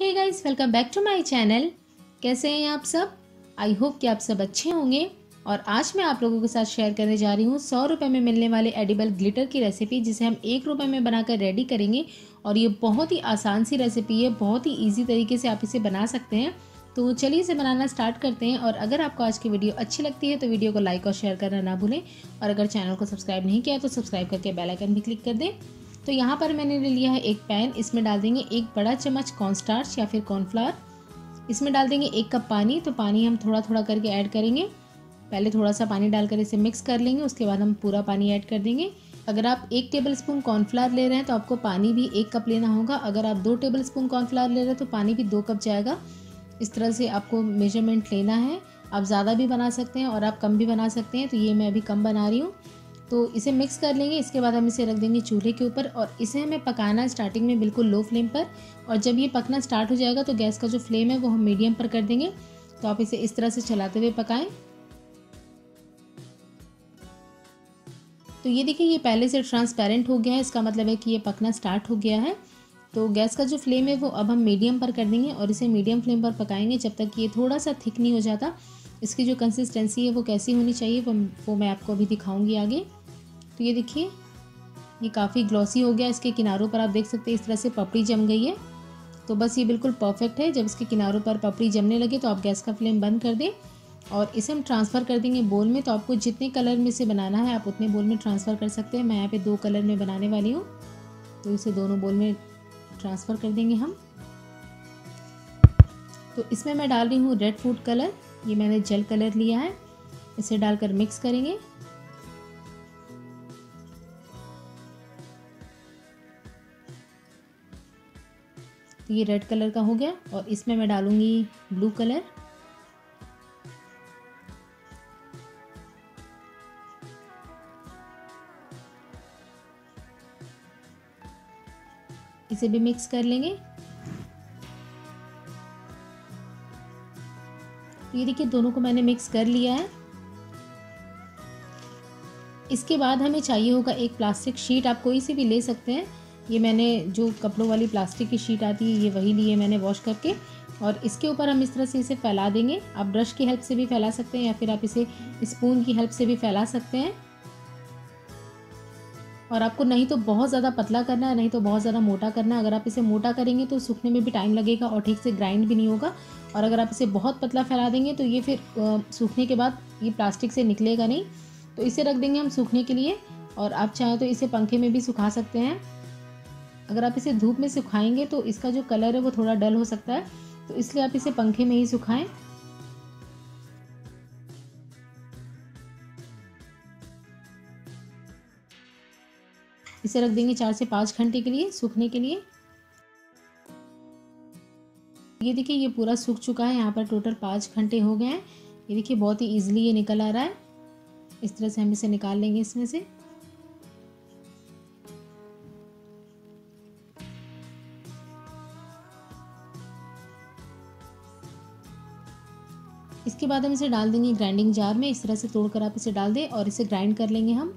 Hey guys, welcome back to my channel. कैसे हैं आप सब? आई होप कि आप सब अच्छे होंगे। और आज मैं आप लोगों के साथ शेयर करने जा रही हूँ 100 रुपये में मिलने वाले एडिबल ग्लिटर की रेसिपी, जिसे हम 1 रुपये में बनाकर रेडी करेंगे। और ये बहुत ही आसान सी रेसिपी है, बहुत ही ईजी तरीके से आप इसे बना सकते हैं। तो चलिए इसे बनाना स्टार्ट करते हैं। और अगर आपको आज की वीडियो अच्छी लगती है तो वीडियो को लाइक और शेयर करना ना भूलें। और अगर चैनल को सब्सक्राइब नहीं किया तो सब्सक्राइब करके बेल आइकन भी क्लिक कर दें। तो यहाँ पर मैंने ले लिया है एक पैन। इसमें डाल देंगे 1 बड़ा चम्मच कॉर्नस्टार्च या फिर कॉर्नफ्लावर। इसमें डाल देंगे 1 कप पानी। तो पानी हम थोड़ा थोड़ा करके ऐड करेंगे। पहले थोड़ा सा पानी डालकर इसे मिक्स कर लेंगे, उसके बाद हम पूरा पानी ऐड कर देंगे। अगर आप 1 टेबलस्पून कॉर्नफ्लावर ले रहे हैं तो आपको पानी भी 1 कप लेना होगा। अगर आप 2 टेबलस्पून कॉर्नफ्लावर ले रहे हैं तो पानी भी 2 कप जाएगा। इस तरह से आपको मेजरमेंट लेना है। आप ज़्यादा भी बना सकते हैं और आप कम भी बना सकते हैं। तो ये मैं अभी कम बना रही हूँ। तो इसे मिक्स कर लेंगे। इसके बाद हम इसे रख देंगे चूल्हे के ऊपर। और इसे हमें पकाना है स्टार्टिंग में बिल्कुल लो फ्लेम पर। और जब ये पकना स्टार्ट हो जाएगा तो गैस का जो फ्लेम है वो हम मीडियम पर कर देंगे। तो आप इसे इस तरह से चलाते हुए पकाएं। तो ये देखिए, ये पहले से ट्रांसपेरेंट हो गया है। इसका मतलब है कि ये पकना स्टार्ट हो गया है। तो गैस का जो फ्लेम है वो अब हम मीडियम पर कर देंगे और इसे मीडियम फ्लेम पर पकाएंगे जब तक ये थोड़ा सा थिक नहीं हो जाता। इसकी जो कंसिस्टेंसी है वो कैसी होनी चाहिए वो मैं आपको अभी दिखाऊंगी आगे। तो ये देखिए, ये काफ़ी ग्लॉसी हो गया। इसके किनारों पर आप देख सकते हैं इस तरह से पपड़ी जम गई है। तो बस ये बिल्कुल परफेक्ट है। जब इसके किनारों पर पपड़ी जमने लगे तो आप गैस का फ्लेम बंद कर दें और इसे हम ट्रांसफ़र कर देंगे बोल में। तो आपको जितने कलर में से बनाना है आप उतने बोल में ट्रांसफ़र कर सकते हैं। मैं यहाँ पे 2 कलर में बनाने वाली हूँ, तो इसे दोनों बोल में ट्रांसफ़र कर देंगे हम। तो इसमें मैं डाल रही हूँ रेड फूड कलर। ये मैंने जेल कलर लिया है। इसे डालकर मिक्स करेंगे। तो ये रेड कलर का हो गया। और इसमें मैं डालूंगी ब्लू कलर। इसे भी मिक्स कर लेंगे। ये देखिए, दोनों को मैंने मिक्स कर लिया है। इसके बाद हमें चाहिए होगा एक प्लास्टिक शीट। आप कोई सी भी ले सकते हैं। ये मैंने जो कपड़ों वाली प्लास्टिक की शीट आती है ये वही ली है मैंने वॉश करके। और इसके ऊपर हम इस तरह से इसे फैला देंगे। आप ब्रश की हेल्प से भी फैला सकते हैं या फिर आप इसे स्पून की हेल्प से भी फैला सकते हैं। और आपको नहीं तो बहुत ज़्यादा पतला करना है, नहीं तो बहुत ज़्यादा मोटा करना है। अगर आप इसे मोटा करेंगे तो सूखने में भी टाइम लगेगा और ठीक से ग्राइंड भी नहीं होगा। और अगर आप इसे बहुत पतला फैला देंगे तो ये फिर सूखने के बाद ये प्लास्टिक से निकलेगा नहीं। तो इसे रख देंगे हम सूखने के लिए। और आप चाहें तो इसे पंखे में भी सुखा सकते हैं। अगर आप इसे धूप में सुखाएंगे तो इसका जो कलर है वो थोड़ा डल हो सकता है, तो इसलिए आप इसे पंखे में ही सुखाएं। इसे रख देंगे 4 से 5 घंटे के लिए सूखने के लिए। ये देखिए, ये पूरा सूख चुका है। यहाँ पर टोटल 5 घंटे हो गए हैं। ये देखिए, बहुत ही ईजिली ये निकल आ रहा है। इस तरह से हम इसे निकाल लेंगे इसमें से। इसके बाद हम इसे डाल देंगे ग्राइंडिंग जार में। इस तरह से तोड़कर आप इसे डाल दें और इसे ग्राइंड कर लेंगे हम।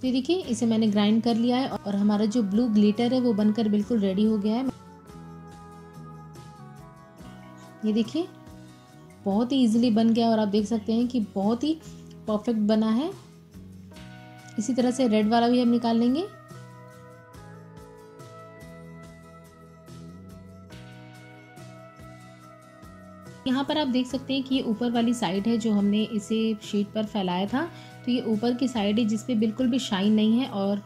तो देखिए, इसे मैंने ग्राइंड कर लिया है और हमारा जो ब्लू ग्लिटर है वो बनकर बिल्कुल रेडी हो गया है। ये देखिए, बहुत ही ईजिली बन गया और आप देख सकते हैं कि बहुत ही परफेक्ट बना है। इसी तरह से रेड वाला भी हम निकाल लेंगे। यहाँ पर आप देख सकते हैं कि ये ऊपर वाली साइड है जो हमने इसे शीट पर फैलाया था। तो ये ऊपर की साइड है जिस पे बिल्कुल भी शाइन नहीं है, और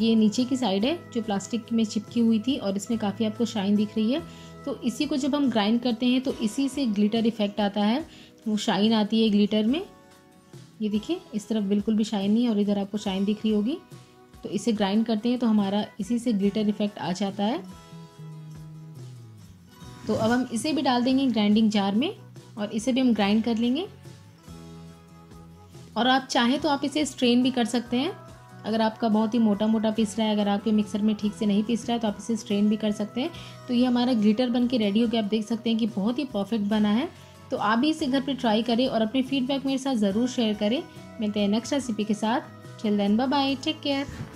ये नीचे की साइड है जो प्लास्टिक में चिपकी हुई थी और इसमें काफ़ी आपको शाइन दिख रही है। तो इसी को जब हम ग्राइंड करते हैं तो इसी से ग्लिटर इफेक्ट आता है, वो शाइन आती है ग्लिटर में। ये देखिए, इस तरफ बिल्कुल भी शाइन नहीं है और इधर आपको शाइन दिख रही होगी। तो इसे ग्राइंड करते हैं तो हमारा इसी से ग्लिटर इफेक्ट आ जाता है। तो अब हम इसे भी डाल देंगे ग्राइंडिंग जार में और इसे भी हम ग्राइंड कर लेंगे। और आप चाहें तो आप इसे स्ट्रेन भी कर सकते हैं। अगर आपका बहुत ही मोटा मोटा पीस रहा है, अगर आपके मिक्सर में ठीक से नहीं पीस रहा है तो आप इसे स्ट्रेन भी कर सकते हैं। तो ये हमारा ग्लिटर बन के रेडी हो गया। आप देख सकते हैं कि बहुत ही परफेक्ट बना है। तो आप भी इसे घर पे ट्राई करें और अपने फीडबैक मेरे साथ ज़रूर शेयर करें। मिलते हैं नेक्स्ट रेसिपी के साथ। Till then bye bye, take care.